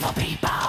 never be back.